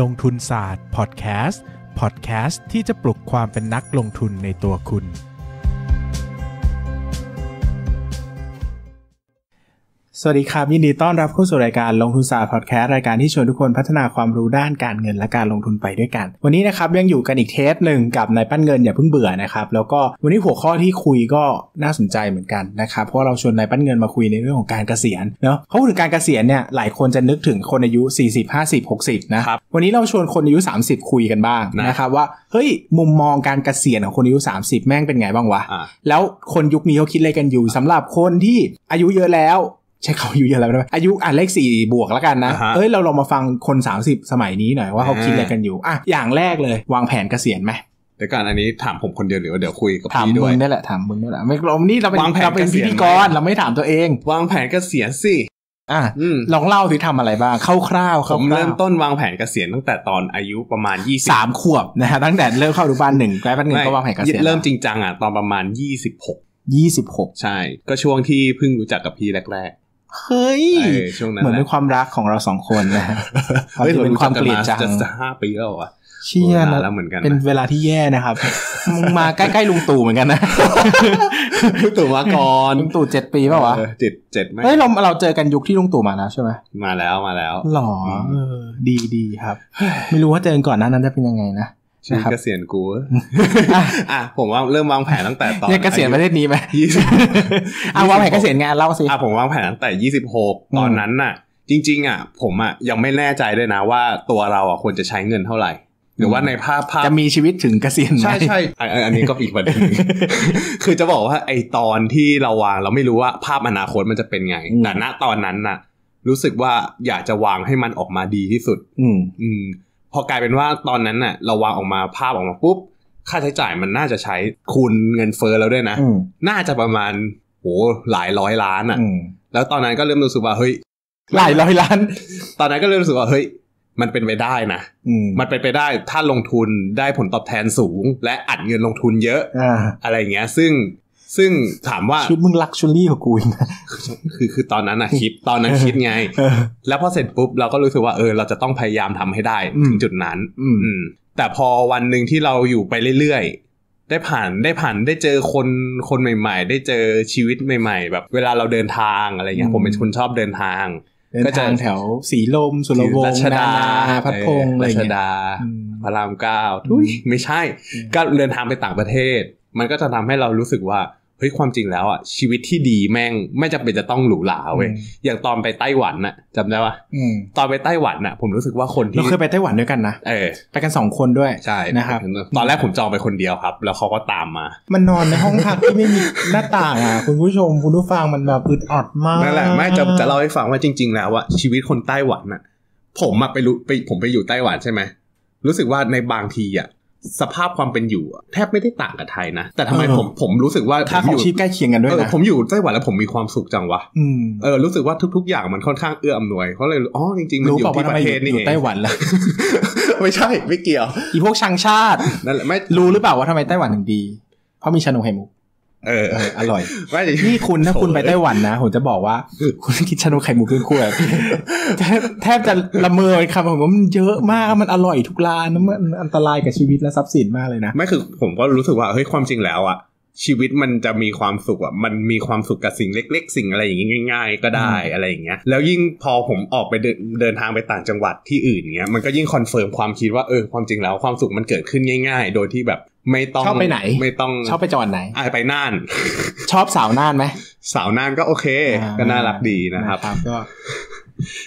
ลงทุนศาสตร์พอดแคสต์ที่จะปลุกความเป็นนักลงทุนในตัวคุณสวัสดีครับยินดีต้อนรับเข้าสู่รายการลงทุนศาสตร์พอดแคสต์รายการที่ชวนทุกคนพัฒนาความรู้ด้านการเงินและการลงทุนไปด้วยกันวันนี้นะครับยังอยู่กันอีกเทปหนึ่งกับนายปั้นเงินอย่าเพิ่งเบื่อนะครับแล้วก็วันนี้หัวข้อที่คุยก็น่าสนใจเหมือนกันนะครับเพราะเราชวนนายปั้นเงินมาคุยในเรื่องของการเกษียณเนาะเพราะถึงการเกษียณเนี่ยหลายคนจะนึกถึงคนอายุ40 50 60นะครับวันนี้เราชวนคนอายุ30คุยกันบ้างนะครับว่าเฮ้ยมุมมองการเกษียณของคนอายุ30แม่งเป็นไงบ้างวะแล้วคนยุคนี้เขาคิดอะไรกันอยู่สำหรับคนที่อายุเยอะแล้วใช่เขาอายุเยอะแล้วอายุเลข4บวกแล้วกันนะ uh-huh. เอ้ยเราลองมาฟังคน30สมัยนี้หน่อยว่าเขาคิดอะไรกันอยู่อ่ะอย่างแรกเลยวางแผนเกษียณไหมเดี๋ยวก่อนอันนี้ถามผมคนเดียวหรือว่าเดี๋ยวคุยกับพี่ด้วยถามมึงนี่แหละไม่เรานี่เราเป็นพิธีกรเราไม่ถามตัวเองวางแผนเกษียณสิอ่ะลองเล่าสิทำอะไรบ้างคร่าวๆผมเริ่มต้นวางแผนเกษียณตั้งแต่ตอนอายุประมาณ23ขวบนะฮะตั้งแต่เริ่มเข้าอนุบาล1ใกล้บ้านเงินก็วางแผนเกษียณเริ่มจริงจังอ่ะตอนประมาณ26ใช่ก็ช่วงที่เพิ่งรู้จักกับพี่แรกเฮ้ยช่วงนั้นเหมือนเป็นความรักของเราสองคนนะเฮ้ยเป็นความเกลียดจังจะ5ปีแล้วอ่ะเชี่ยแล้วเหมือนกันเป็นเวลาที่แย่นะครับมึงมาใกล้ๆลุงตู่เหมือนกันนะลุงตู่มาก่อนลุงตู่7ปีป่ะวะ7มั้ยเฮ้ยเราเจอกันยุคที่ลุงตู่มาแล้วใช่มั้ยมาแล้วหรอดีครับไม่รู้ว่าเจอก่อนนั้นจะเป็นยังไงนะชีวิตเกษียณกูอ่ะผมว่าเริ่มวางแผนตั้งแต่ตอนเนี่ยเกษียณประเทศนี้ไหมวางแผนเกษียณงานเล่าสิผมวางแผนตั้งแต่26ตอนนั้นน่ะจริงๆอ่ะผมอ่ะยังไม่แน่ใจด้วยนะว่าตัวเราอ่ะควรจะใช้เงินเท่าไหร่หรือว่าในภาพจะมีชีวิตถึงเกษียณไหมใช่อันนี้ก็อีกประเด็นคือจะบอกว่าไอตอนที่เราวางเราไม่รู้ว่าภาพอนาคตมันจะเป็นไงแต่ณตอนนั้นน่ะรู้สึกว่าอยากจะวางให้มันออกมาดีที่สุดพอกลายเป็นว่าตอนนั้นน่ะเราวางออกมาภาพออกมาปุ๊บค่าใช้จ่ายมันน่าจะใช้คูณเงินเฟ้อแล้วด้วยนะน่าจะประมาณโหหลายร้อยล้านอ่ะแล้วตอนนั้นก็เริ่มรู้สึกว่าเฮ้ยหลายร้อยล้านตอนนั้นก็เริ่มรู้สึกว่าเฮ้ยมันเป็นไปได้นะมันเป็นไปได้ถ้าลงทุนได้ผลตอบแทนสูงและอัดเงินลงทุนเยอะอะไรอย่างเงี้ยซึ่งถามว่าชุดมึงลักชัวรี่ของกูนะคือตอนนั้นนะคิดตอนนั้นคิดไงแล้วพอเสร็จปุ๊บเราก็รู้สึกว่าเราจะต้องพยายามทำให้ได้ถึงจุดนั้นแต่พอวันหนึ่งที่เราอยู่ไปเรื่อยๆได้เจอคนใหม่ๆได้เจอชีวิตใหม่ๆแบบเวลาเราเดินทางอะไรเงี้ยผมเป็นคนชอบเดินทางก็จะแถวสีลมสุรวงศ์รัชดาพัดพงศ์อะไรเงี้ยรัชดาพระราม9ทุยไม่ใช่ก็เดินทางไปต่างประเทศมันก็จะทำให้เรารู้สึกว่าเฮ้ยความจริงแล้วอ่ะชีวิตที่ดีแม่งไม่จำเป็นจะต้องหรูหราเว้ยอย่างตอนไปไต้หวันน่ะจำได้ปะตอนไปไต้หวันน่ะผมรู้สึกว่าคนที่เราเคยไปไต้หวันด้วยกันนะไปกัน2คนด้วยใช่นะครับตอนแรกผมจองไปคนเดียวครับแล้วเขาก็ตามมามันนอนในห้องพักที่ไม่มีหน้าต่างอ่ะคุณผู้ชมคุณผู้ฟังมันแบบอึดอัดมากนั่นแหละไม่จะเล่าให้ฟังว่าจริงๆแล้วอ่ะชีวิตคนไต้หวันน่ะผมอ่ะผมไปอยู่ไต้หวันใช่ไหมรู้สึกว่าในบางทีอ่ะสภาพความเป็นอยู่แทบไม่ได้ต่างกับไทยนะแต่ทำไมผมรู้สึกว่าผมอยู่ใกล้เคียงกันด้วยนะผมอยู่ไต้หวันแล้วผมมีความสุขจังวะรู้สึกว่าทุกอย่างมันค่อนข้างเอื้ออำนวยเขาเลยอ๋อจริงๆมันอยู่ที่ประเทศนี่เองไต้หวันละไม่ใช่ไม่เกี่ยวอีพวกชังชาตินั่นแหละไม่รู้หรือเปล่าว่าทำไมไต้หวันถึงดีเพราะมีชานมไข่มุกอร่อยนี่คุณถ้าคุณไปไต้หวันนะผมจะบอกว่าคุณกินชานมไข่มุกขึ้นคั่วแทบจะละเมอคำผมว่ามันเยอะมากมันอร่อยทุกร้านมันอันตรายกับชีวิตและทรัพย์สินมากเลยนะไม่คือผมก็รู้สึกว่าเฮ้ยความจริงแล้วอ่ะชีวิตมันจะมีความสุขอ่ะมันมีความสุขกับสิ่งเล็กๆสิ่งอะไรอย่างงี้ง่ายๆก็ได้อะไรอย่างเงี้ยแล้วยิ่งพอผมออกไปเดินทางไปต่างจังหวัดที่อื่นเงี้ยมันก็ยิ่งคอนเฟิร์มความคิดว่าความจริงแล้วความสุขมันเกิดขึ้นง่ายๆโดยที่แบบไม่ต้องชอบไปไหนไม่ต้องชอบไปจังหวัดไหนไปน่านชอบสาวน่านไหมสาวน่านก็โอเคก็น่ารักดีนะครับก็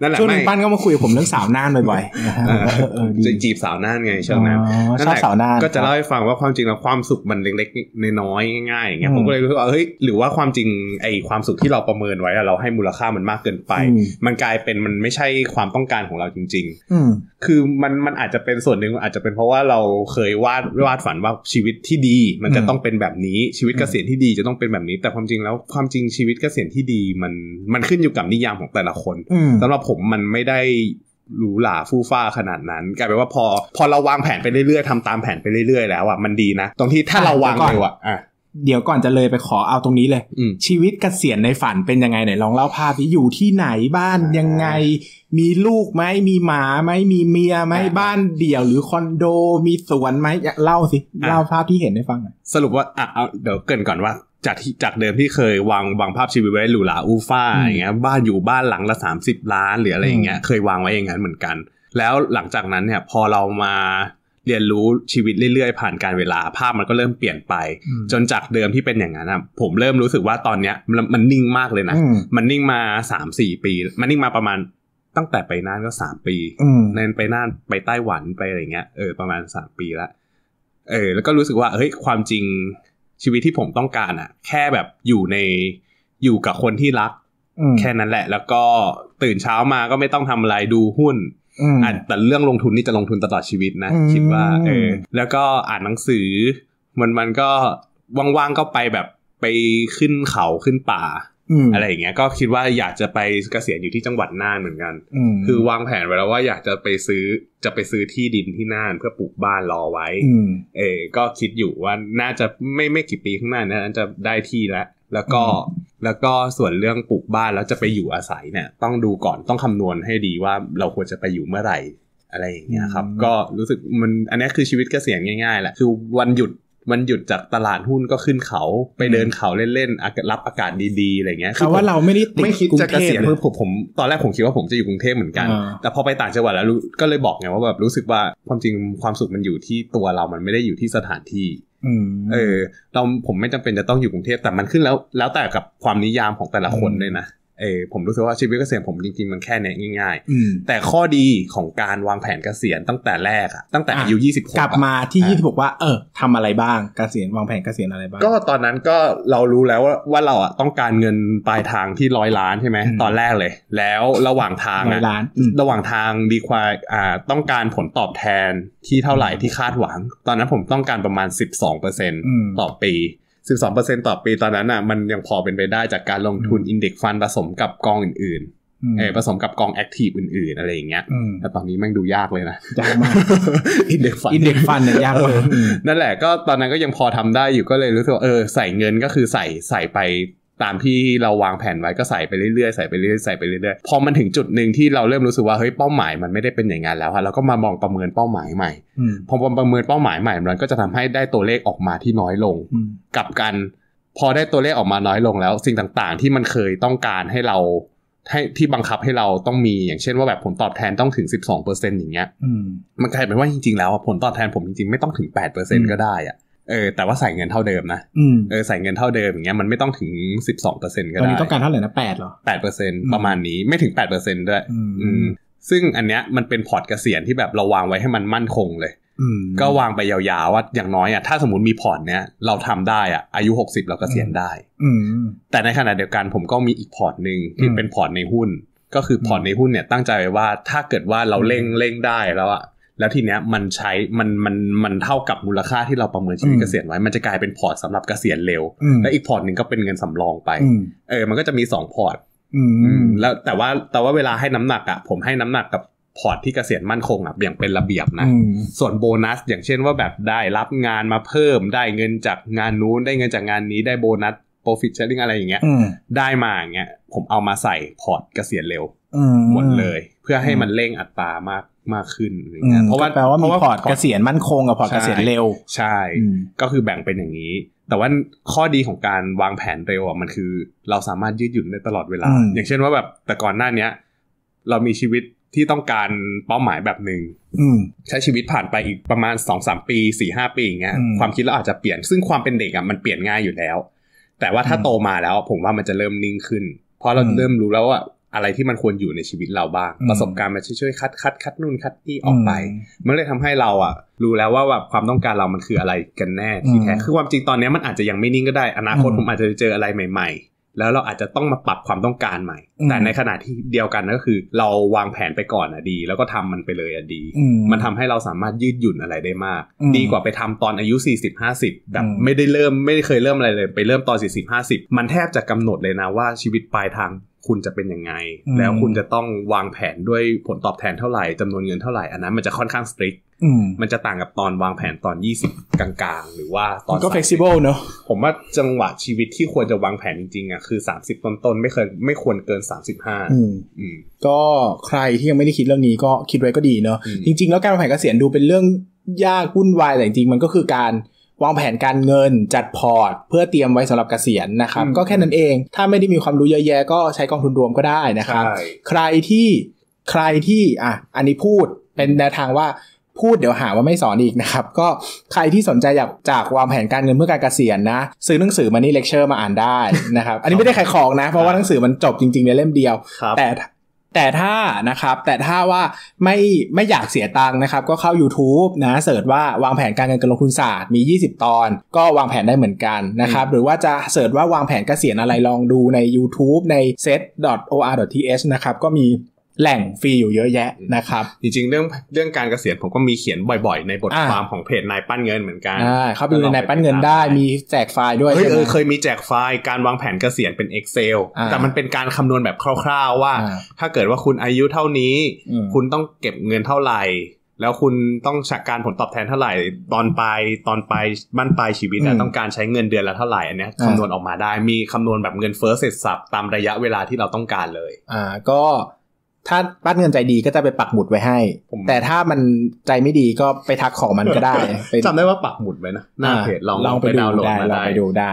นั่นแหละช่วงนึงปั้นก็มาคุยกับผมเรื่องสาวน่านบ่อยๆจะจีบสาวน่านไงช่วงนั้นนั่นแหละก็จะเล่าให้ฟังว่าความจริงแล้วความสุขมันเล็กๆน้อยๆง่ายๆอย่างเงี้ยผมก็เลยรู้สึกว่าเฮ้ยหรือว่าความจริงไอ้ความสุขที่เราประเมินไว้เราให้มูลค่ามันมากเกินไปมันกลายเป็นมันไม่ใช่ความต้องการของเราจริงๆคือมันอาจจะเป็นส่วนนึงอาจจะเป็นเพราะว่าเราเคยวาดฝันว่าชีวิตที่ดีมันจะต้องเป็นแบบนี้ชีวิตเกษียณที่ดีจะต้องเป็นแบบนี้แต่ความจริงแล้วความจริงชีวิตเกษียณที่ดีมันขึ้นอยู่กับนิยามของแต่ละคนสำหรับผมมันไม่ได้หรูหราฟู่ฟ้าขนาดนั้นกลายเป็นว่าพอเราวางแผนไปเรื่อยๆทำตามแผนไปเรื่อยๆแล้วอ่ะมันดีนะตรงที่ถ้าเราวางเร็วอ่ะ เดี๋ยวก่อนจะเลยไปขอเอาตรงนี้เลยชีวิตเกษียณในฝันเป็นยังไงไหนลองเล่าภาพที่อยู่ที่ไหนบ้านยังไงมีลูกไหมมีหมาไหมมีเมียไหมบ้านเดี่ยวหรือคอนโดมีสวนไหมเล่าสิเล่าภาพที่เห็นให้ฟังหน่อยสรุปว่าอ่ะเอาเดี๋ยวเกริ่นก่อนว่าจากเดิมที่เคยวางภาพชีวิตไว้หรูหราอู่ฟ้าอย่างเงี้ยบ้านอยู่บ้านหลังละ30 ล้านหรืออะไรอย่างเงี้ยเคยวางไว้อย่างนั้นเหมือนกันแล้วหลังจากนั้นเนี่ยพอเรามาเรียนรู้ชีวิตเรื่อยๆผ่านการเวลาภาพมันก็เริ่มเปลี่ยนไปจนจากเดิมที่เป็นอย่างนั้นนะผมเริ่มรู้สึกว่าตอนเนี้ยมันนิ่งมากเลยนะมันนิ่งมา 3-4 ปีมันนิ่งมาประมาณตั้งแต่ไปน่านก็3 ปีในไปน่านไปไต้หวันไปอะไรเงี้ยประมาณ3 ปีละแล้วก็รู้สึกว่าเฮ้ยความจริงชีวิตที่ผมต้องการอ่ะแค่แบบอยู่กับคนที่รักแค่นั้นแหละแล้วก็ตื่นเช้ามาก็ไม่ต้องทำอะไรดูหุ้นแต่เรื่องลงทุนนี่จะลงทุนตลอดชีวิตนะคิดว่าแล้วก็อ่านหนังสือมันก็ว่างๆก็ไปแบบไปขึ้นเขาขึ้นป่า อะไรอย่างเงี้ยก็คิดว่าอยากจะไปเกษียณอยู่ที่จังหวัดน่านเหมือนกันคือวางแผนไว้แล้วว่าอยากจะไปซื้อที่ดินที่น่านเพื่อปลูกบ้านรอไว้ก็คิดอยู่ว่าน่าจะไม่กี่ปีข้างหน้านั้นจะได้ที่แล้วก็ส่วนเรื่องปลูกบ้านแล้วจะไปอยู่อาศัยเนี่ยต้องดูก่อนต้องคำนวณให้ดีว่าเราควรจะไปอยู่เมื่อไหร่อะไรอย่างเงี้ยครับก็รู้สึกมันอันนี้คือชีวิตเกษียณง่ายๆแหละคือวันหยุดจากตลาดหุ้นก็ขึ้นเขาไปเดินเขาเล่นๆรับอากาศดีๆอะไรเงี้ยคือว่าเราไม่คิดจะเกษียณคือผมตอนแรกผมคิดว่าผมจะอยู่กรุงเทพเหมือนกันแต่พอไปต่างจังหวัดแล้วก็เลยบอกไงว่าแบบรู้สึกว่าความจริงความสุขมันอยู่ที่ตัวเรามันไม่ได้อยู่ที่สถานที่ผมไม่จำเป็นจะต้องอยู่กรุงเทพแต่มันขึ้นแล้วแต่กับความนิยามของแต่ละคนเลยนะผมรู้สึกว่าชีวิตเกษียณผมจริงๆมันแค่เนี้ยง่ายๆแต่ข้อดีของการวางแผนเกษียณตั้งแต่แรกอะตั้งแต่อายุ26กลับมาที่26ว่าทำอะไรบ้างเกษียณวางแผนเกษียณอะไรบ้างก็ตอนนั้นก็เรารู้แล้วว่าเราอะต้องการเงินปลายทางที่100 ล้านใช่ไหมตอนแรกเลยแล้วระหว่างทาง100 ล้านระหว่างทางดีควายต้องการผลตอบแทนที่เท่าไหร่ที่คาดหวังตอนนั้นผมต้องการประมาณ 12% ต่อปี12% ต่อปีตอนนั้นน่ะมันยังพอเป็นไปได้จากการลงทุน Index Fund ผสมกับกองอื่นๆผสมกับกอง Active อื่นๆอะไรอย่างเงี้ยแต่ตอนนี้แม่งดูยากเลยนะยากมาก Index Fund เนี่ยยากมากนั่นแหละก็ตอนนั้นก็ยังพอทำได้อยู่ก็เลยรู้สึกว่าใส่เงินก็คือใส่ไปตามที่เราวางแผนไว้ก็ใส่ไปเรื่อยๆพอมันถึงจุดนึงที่เราเริ่มรู้สึกว่าเฮ้ยเป้าหมายมันไม่ได้เป็นอย่างนั้นแล้วฮะเราก็มามองประเมินเป้าหมายใหม่พอประเมินเป้าหมายใหม่มันก็จะทำให้ได้ตัวเลขออกมาที่น้อยลงกับกันพอได้ตัวเลขออกมาน้อยลงแล้วสิ่งต่างๆที่มันเคยต้องการให้เราให้ที่บังคับให้เราต้องมีอย่างเช่นว่าแบบผลตอบแทนต้องถึง 12% อย่างเงี้ยมันกลายเป็นว่าจริงๆแล้วผลตอบแทนผมจริงๆไม่ต้องถึง 8% ก็ได้อะแต่ว่าใส่เงินเท่าเดิมนะใส่เงินเท่าเดิมอย่างเงี้ยมันไม่ต้องถึง 12% ก็ได้ตอนนี้ต้องการเท่าไหร่นะ8เหรอ 8% ประมาณนี้ไม่ถึง 8% ด้วยซึ่งอันเนี้ยมันเป็นพอร์ตเกษียณที่แบบเราวางไว้ให้มันมั่นคงเลยก็วางไปยาวๆว่าอย่างน้อยอ่ะถ้าสมมุติมีพอร์ตเนี้ยเราทำได้อ่ะอายุ60เราเกษียณได้แต่ในขณะเดียวกันผมก็มีอีกพอร์ตนึงที่เป็นพอร์ตในหุ้นก็คือพอร์ตในหุ้นเนี่ยตั้งใจไว้ว่าถ้าเกิดว่าเราเร่งได้แล้วอ่ะแล้วทีเนี้ยมันใช้มันเท่ากับมูลค่าที่เราประเมินชีวิตเกษียณไว้มันจะกลายเป็นพอร์ตสำหรับเกษียณเร็วและอีกพอร์ตหนึ่งก็เป็นเงินสำรองไปมันก็จะมี2พอร์ตแล้วแต่ว่าเวลาให้น้ำหนักอ่ะผมให้น้ำหนักกับพอร์ตที่เกษียณมั่นคงอ่ะอย่างเป็นระเบียบนะส่วนโบนัสอย่างเช่นว่าแบบได้รับงานมาเพิ่มได้เงินจากงานนู้นได้เงินจากงานนี้ได้โบนัส profit sharing อะไรอย่างเงี้ยได้มาอย่างเงี้ยผมเอามาใส่พอร์ตเกษียณเร็วหมดเลยเพื่อให้มันเร่งอัตรามากขึ้นอะไรเงี้ยเพราะว่ามีพอร์ตเกษียณมั่นคงกับพอร์ตเกษียณเร็วใช่ก็คือแบ่งเป็นอย่างนี้แต่ว่าข้อดีของการวางแผนเร็วอ่ะมันคือเราสามารถยืดหยุ่นได้ตลอดเวลาอย่างเช่นว่าแบบแต่ก่อนหน้านี้เรามีชีวิตที่ต้องการเป้าหมายแบบนึงใช้ชีวิตผ่านไปอีกประมาณ 2-3 ปี 4-5 ปีอย่างเงี้ยความคิดเราอาจจะเปลี่ยนซึ่งความเป็นเด็กอ่ะมันเปลี่ยนง่ายอยู่แล้วแต่ว่าถ้าโตมาแล้วผมว่ามันจะเริ่มนิ่งขึ้นเพราะเราเริ่มรู้แล้วว่าอะไรที่มันควรอยู่ในชีวิตเราบ้างประสบการณ์มันช่วยๆคัดนู่นคัดนี่ออกไปมันเลยทำให้เราอ่ะรู้แล้วว่าแบบความต้องการเรามันคืออะไรกันแน่ที่แท้คือความจริงตอนนี้มันอาจจะยังไม่นิ่งก็ได้อนาคตผมอาจจะเจออะไรใหม่ๆแล้วเราอาจจะต้องมาปรับความต้องการใหม่แต่ในขณะที่เดียวกันก็คือเราวางแผนไปก่อนอ่ะดีแล้วก็ทำมันไปเลยอ่ะดีมันทำให้เราสามารถยืดหยุ่นอะไรได้มากดีกว่าไปทำตอนอายุ 40-50 แบบไม่ได้เริ่มไม่เคยเริ่มอะไรเลยไปเริ่มตอน 40-50 มันแทบจะกำหนดเลยนะว่าชีวิตปลายทางคุณจะเป็นยังไงแล้วคุณจะต้องวางแผนด้วยผลตอบแทนเท่าไหร่จำนวนเงินเท่าไหร่อันนั้นมันจะค่อนข้างสตริก มันจะต่างกับตอนวางแผนตอน20กลางๆหรือว่าตอนก็ flexible เนอะผมว่าจังหวะชีวิตที่ควรจะวางแผนจริงๆอ่ะคือ30ต้นๆไม่ควรเกิน35ก็ใครที่ยังไม่ได้คิดเรื่องนี้ก็คิดไว้ก็ดีเนอะจริงๆแล้วการวางแผนเกษียณดูเป็นเรื่องยากวุ่นวายแต่จริงๆมันก็คือการวางแผนการเงินจัดพอร์ตเพื่อเตรียมไว้สำหรับเกษียณนะครับก็แค่นั้นเองถ้าไม่ได้มีความรู้เยอะแยะก็ใช้กองทุนรวมก็ได้นะครับใครที่อันนี้พูดเป็นแนวทางว่าพูดเดี๋ยวหาว่าไม่สอนอีกนะครับก็ใครที่สนใจอยากจากวางแผนการเงินเพื่อการเกษียณนะซื้อหนังสือมานี่เลคเชอร์มาอ่านได้นะครับ อันนี้ไม่ได้ขายของนะเพราะว่าหนังสือมันจบจริงๆในเล่มเดียวแต่ถ้าว่าไม่อยากเสียตังค์นะครับก็เข้า YouTube นะเสิร์ชว่าวางแผนการเงินการลงทุนศาสตร์มี20ตอนก็วางแผนได้เหมือนกันนะครับหรือว่าจะเสิร์ชว่าวางแผนเกษียณอะไรลองดูใน YouTube ใน set.or.th นะครับก็มีแหล่งฟรีอยู่เยอะแยะนะครับจริงๆเรื่องการเกษียณผมก็มีเขียนบ่อยๆในบทความของเพจนายปั้นเงินเหมือนกันเขาไปดูในนายปั้นเงินได้มีแจกไฟล์ด้วยเคยมีแจกไฟล์การวางแผนเกษียณเป็น Excel แต่มันเป็นการคำนวณแบบคร่าวๆว่าถ้าเกิดว่าคุณอายุเท่านี้คุณต้องเก็บเงินเท่าไหร่แล้วคุณต้องการผลตอบแทนเท่าไหร่ตอนปลายบ้านปลายชีวิตต้องการใช้เงินเดือนละเท่าไหร่อันนี้คำนวณออกมาได้มีคำนวณแบบเงินเฟ้อเสร็จสับตามระยะเวลาที่เราต้องการเลยก็ถ้าปั้นเงินใจดีก็จะไปปักหมุดไว้ให้แต่ถ้ามันใจไม่ดีก็ไปทักขอมันก็ได้ จำได้ว่าปักหมุดไว้นะหน้าเพจลองไปดาวน์โหลดมาได้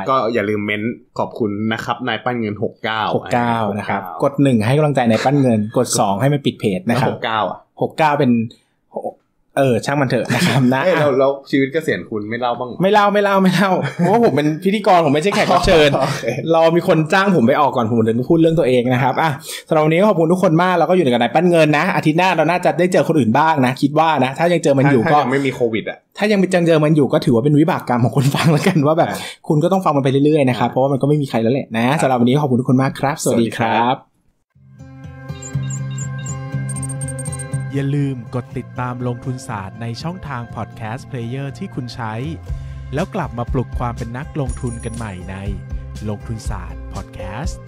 ก็อย่าลืมเม้นขอบคุณนะครับนายปั้นเงิน69นะครับกด1ให้กำลังใจนายปั้นเงินกด2ให้มันปิดเพจนะครับ69อ่ะ69เป็นช่างมันเถอะนะครับนะเราชีวิตเกษียณคุณไม่เล่าบ้างไม่เล่าเพราะว่าผมเป็นพิธีกรผมไม่ใช่แขกรับเชิญรอมีคนจ้างผมไปออกก่อนผมถึงพูดเรื่องตัวเองนะครับอ่ะสำหรับวันนี้ขอบคุณทุกคนมากเราก็อยู่ในกันในปั้นเงินนะอาทิตย์หน้าเราน่าจะได้เจอคนอื่นบ้างนะคิดว่านะถ้ายังเจอมันอยู่ก็ไม่มีโควิดอ่ะถ้ายังเจอมันอยู่ก็ถือว่าเป็นวิบากกรรมของคนฟังแล้วกันว่าแบบคุณก็ต้องฟังมันไปเรื่อยๆนะครับเพราะว่ามันก็ไม่มีใครแล้วแหละนะสำหรับวันนี้ขอบคุณทุกคนมากครับสวัสดีครับอย่าลืมกดติดตามลงทุนศาสตร์ในช่องทางพอดแคสต์เพลเยอร์ที่คุณใช้แล้วกลับมาปลุกความเป็นนักลงทุนกันใหม่ในลงทุนศาสตร์พอดแคสต์